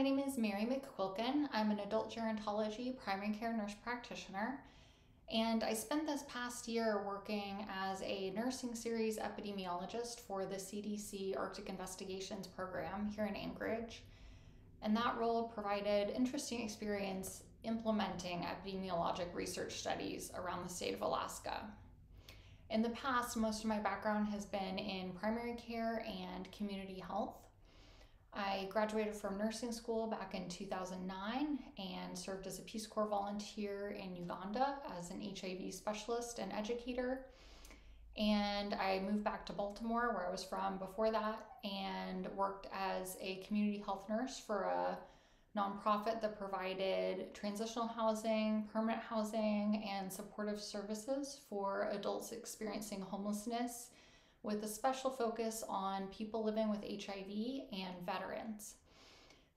my name is Mary McQuilkin. I'm an adult gerontology primary care nurse practitioner, and I spent this past year working as a nursing series epidemiologist for the CDC Arctic Investigations Program here in Anchorage. And that role provided interesting experience implementing epidemiologic research studies around the state of Alaska. In the past, most of my background has been in primary care and community health. I graduated from nursing school back in 2009 and served as a Peace Corps volunteer in Uganda as an HIV specialist and educator. And I moved back to Baltimore, where I was from before that, and worked as a community health nurse for a nonprofit that provided transitional housing, permanent housing, and supportive services for adults experiencing homelessness, with a special focus on people living with HIV and veterans.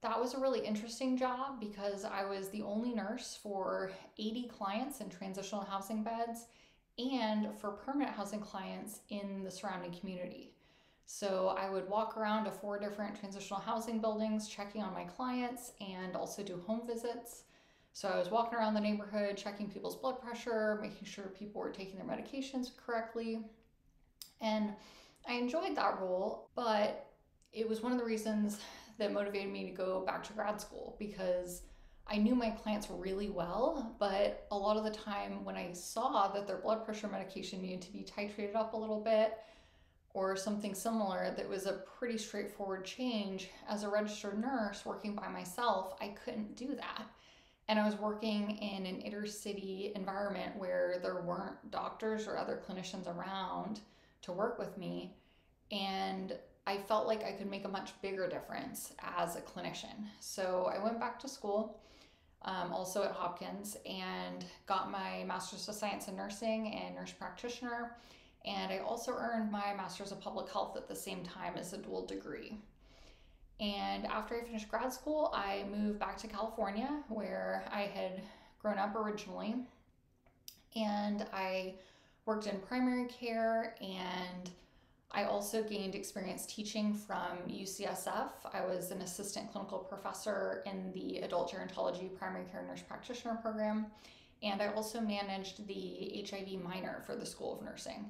That was a really interesting job because I was the only nurse for 80 clients in transitional housing beds and for permanent housing clients in the surrounding community. So I would walk around to 4 different transitional housing buildings, checking on my clients, and also do home visits. So I was walking around the neighborhood, checking people's blood pressure, making sure people were taking their medications correctly. And I enjoyed that role, but it was one of the reasons that motivated me to go back to grad school, because I knew my clients really well, but a lot of the time when I saw that their blood pressure medication needed to be titrated up a little bit or something similar that was a pretty straightforward change, as a registered nurse working by myself, I couldn't do that. And I was working in an inner city environment where there weren't doctors or other clinicians around to work with me, and I felt like I could make a much bigger difference as a clinician. So I went back to school, also at Hopkins, and got my Master's of Science in Nursing and Nurse Practitioner, and I also earned my Master's of Public Health at the same time as a dual degree. And after I finished grad school, I moved back to California, where I had grown up originally, and I worked in primary care, and I also gained experience teaching from UCSF. I was an assistant clinical professor in the adult gerontology primary care nurse practitioner program, and I also managed the HIV minor for the School of Nursing.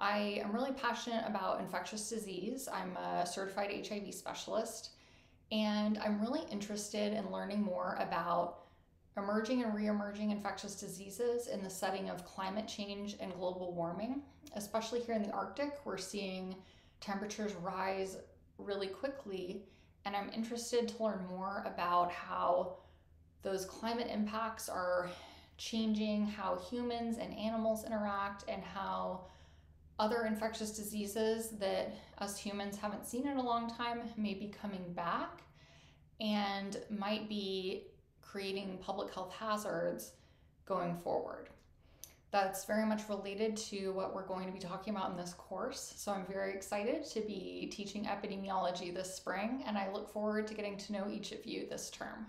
I am really passionate about infectious disease. I'm a certified HIV specialist, and I'm really interested in learning more about emerging and re-emerging infectious diseases in the setting of climate change and global warming. Especially here in the Arctic, we're seeing temperatures rise really quickly, and I'm interested to learn more about how those climate impacts are changing how humans and animals interact, and how other infectious diseases that us humans haven't seen in a long time may be coming back and might be creating public health hazards going forward. That's very much related to what we're going to be talking about in this course. So I'm very excited to be teaching epidemiology this spring, and I look forward to getting to know each of you this term.